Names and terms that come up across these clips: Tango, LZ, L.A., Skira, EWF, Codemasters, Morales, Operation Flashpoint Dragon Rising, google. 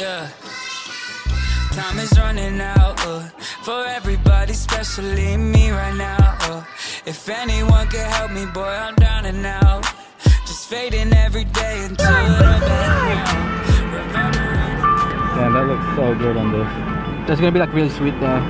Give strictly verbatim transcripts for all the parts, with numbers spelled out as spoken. yeah. Time is running out, uh, for everybody, especially me right now, uh. If anyone could help me, boy, I'm down and out. Just fading every day until I'm back. Damn, that looks so good on this. That's gonna be like really sweet though.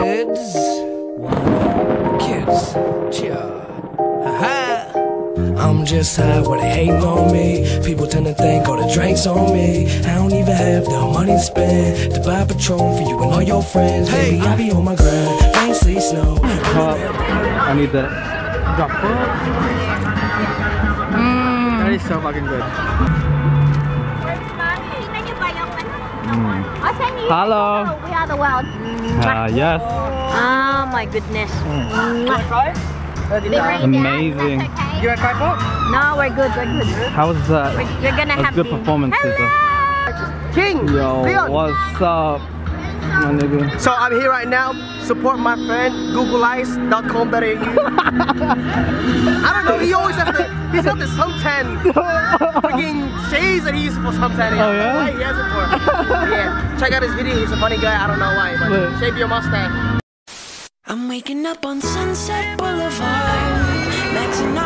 Kids, kids, cheer. I'm just high where they hating on me. People tend to think all the drinks on me. I don't even have the money to spend to buy Patron for you and all your friends. Hey, baby, I be on my grind. Ain't see snow. Oh, I need that. Drop food. Mm. That is so fucking good. Mm. Hello. We are the world. Ah, uh, yes. Oh my goodness. Mm. Amazing. Okay. You want to try for? No, we're good, we're good. How's that? We're, we're gonna have good performances. Hello! King! Yo, Leon. What's up? My nigga. So I'm here right now. Support my friend, google ice dot com. I don't know, he always has the, he's got the suntan freaking shades that he uses for suntan. Oh yeah? Why he has it for? Yeah. Check out his video, he's a funny guy, I don't know why, but shape your mustache. I'm waking up on Sunset Boulevard.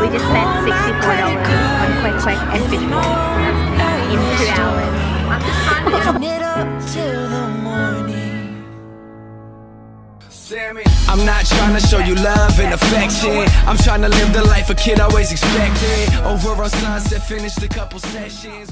We just spent sixty-four dollars on Quick Quick and fifty dollars in two hours. I'm just trying to get up till the morning. I'm not trying to show you love and affection. I'm trying to live the life a kid always expected. Over on Sunset, finish the couple sessions.